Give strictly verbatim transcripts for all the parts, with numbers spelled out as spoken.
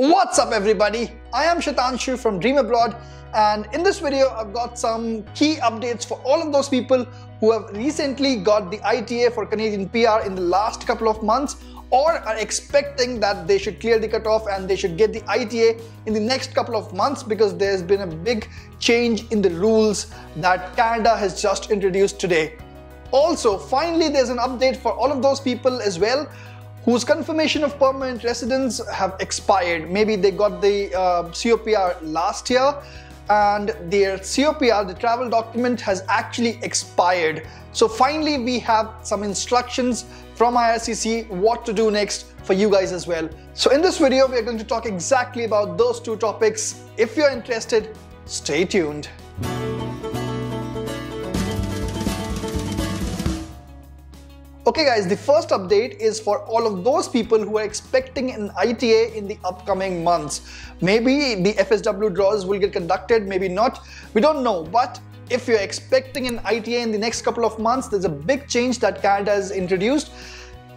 What's up everybody, I am Shaitanshu from Dream Abroad, and in this video I've got some key updates for all of those people who have recently got the I T A for Canadian P R in the last couple of months or are expecting that they should clear the cutoff and they should get the I T A in the next couple of months because there's been a big change in the rules that Canada has just introduced today. Also, finally there's an update for all of those people as well whose confirmation of permanent residence have expired. Maybe they got the uh, C O P R last year and their C O P R, the travel document, has actually expired. So finally we have some instructions from I R C C what to do next for you guys as well. So in this video we are going to talk exactly about those two topics. If you're interested, stay tuned. Okay guys, the first update is for all of those people who are expecting an I T A in the upcoming months. Maybe the F S W draws will get conducted, maybe not, we don't know. But if you're expecting an I T A in the next couple of months, there's a big change that Canada has introduced.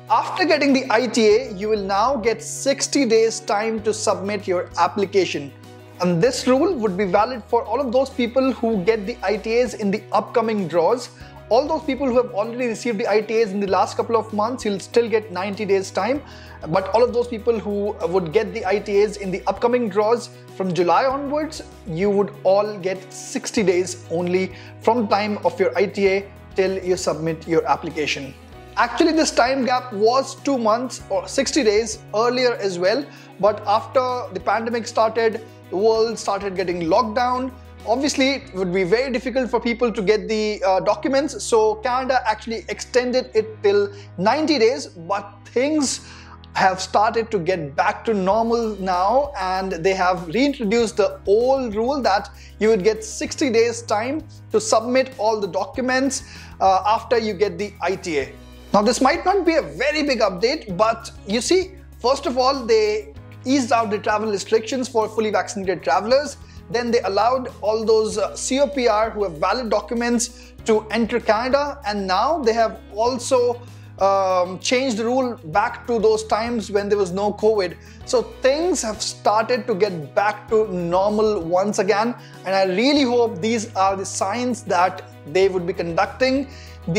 After getting the I T A, you will now get sixty days time to submit your application. And this rule would be valid for all of those people who get the I T As in the upcoming draws. All those people who have already received the I T As in the last couple of months, you'll still get ninety days time. But all of those people who would get the I T As in the upcoming draws from July onwards, you would all get sixty days only from time of your I T A till you submit your application. Actually, this time gap was two months or sixty days earlier as well. But after the pandemic started, the world started getting locked down. Obviously, it would be very difficult for people to get the uh, documents, so Canada actually extended it till ninety days, but things have started to get back to normal now, and they have reintroduced the old rule that you would get sixty days time to submit all the documents uh, after you get the I T A. Now, this might not be a very big update, but you see, first of all, they eased out the travel restrictions for fully vaccinated travelers. Then they allowed all those uh, C O P R who have valid documents to enter Canada, and now they have also um, changed the rule back to those times when there was no COVID. So things have started to get back to normal once again, and I really hope these are the signs that they would be conducting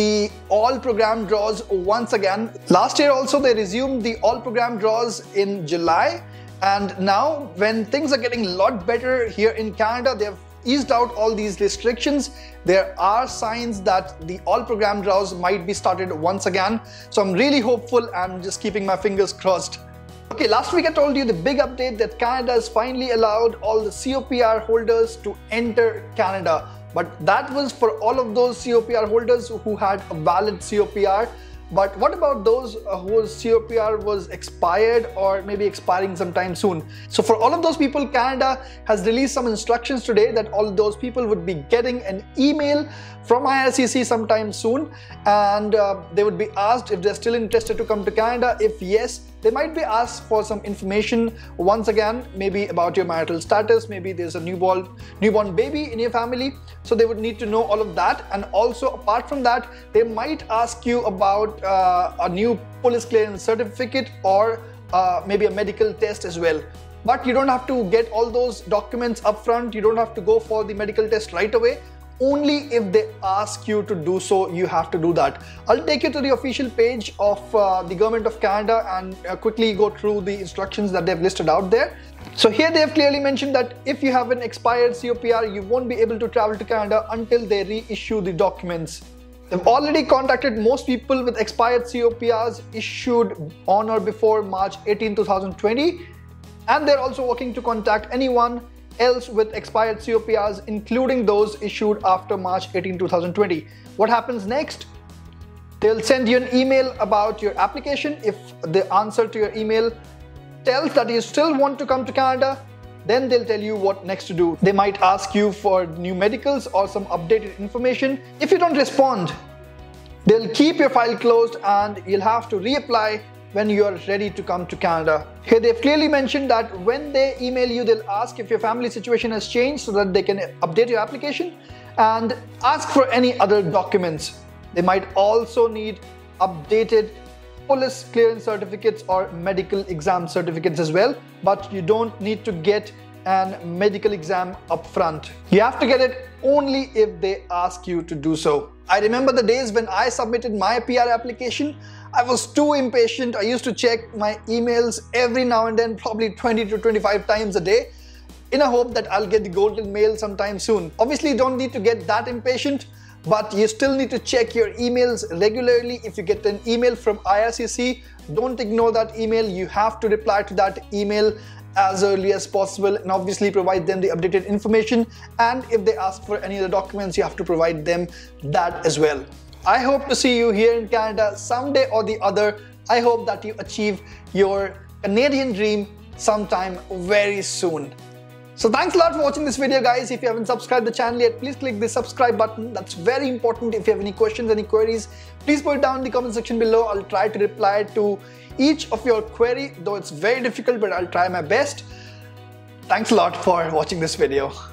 the all program draws once again. Last year also they resumed the all program draws in July. And now when things are getting a lot better here in Canada, they've eased out all these restrictions. There are signs that the all program draws might be started once again. So I'm really hopeful. I'm just keeping my fingers crossed. Okay, last week I told you the big update that Canada has finally allowed all the C O P R holders to enter Canada. But that was for all of those C O P R holders who had a valid C O P R. But what about those whose C O P R was expired or maybe expiring sometime soon? So for all of those people, Canada has released some instructions today that all those people would be getting an email from I R C C sometime soon, and uh, they would be asked if they're still interested to come to Canada. If yes, they might be asked for some information once again, maybe about your marital status, maybe there's a newborn, newborn baby in your family. So they would need to know all of that. And also apart from that, they might ask you about uh, a new police clearance certificate or uh, maybe a medical test as well. But you don't have to get all those documents up front. You don't have to go for the medical test right away. Only if they ask you to do so, you have to do that. I'll take you to the official page of uh, the Government of Canada and uh, quickly go through the instructions that they've listed out there. So here they have clearly mentioned that if you have an expired C O P R, you won't be able to travel to Canada until they reissue the documents. They've already contacted most people with expired C O P Rs issued on or before March eighteenth two thousand twenty, and they're also working to contact anyone else with expired C O P Rs, including those issued after March eighteenth two thousand twenty. What happens next? They'll send you an email about your application. If the answer to your email tells that you still want to come to Canada, then they'll tell you what next to do. They might ask you for new medicals or some updated information. If you don't respond, they'll keep your file closed and you'll have to reapply when you are ready to come to Canada. Here they've clearly mentioned that when they email you, they'll ask if your family situation has changed so that they can update your application and ask for any other documents. They might also need updated police clearance certificates or medical exam certificates as well, but you don't need to get an medical exam up front. You have to get it only if they ask you to do so. I remember the days when I submitted my P R application. I was too impatient. I used to check my emails every now and then, probably twenty to twenty-five times a day, in a hope that I'll get the golden mail sometime soon. Obviously, you don't need to get that impatient, but you still need to check your emails regularly. If you get an email from I R C C, don't ignore that email. You have to reply to that email as early as possible, and obviously provide them the updated information, and if they ask for any other documents, you have to provide them that as well. I hope to see you here in Canada someday or the other. I hope that you achieve your Canadian dream sometime very soon. So thanks a lot for watching this video, guys. If you haven't subscribed the channel yet, please click the subscribe button. That's very important. If you have any questions, any queries, please put it down in the comment section below. I'll try to reply to each of your query, though it's very difficult, but I'll try my best. Thanks a lot for watching this video.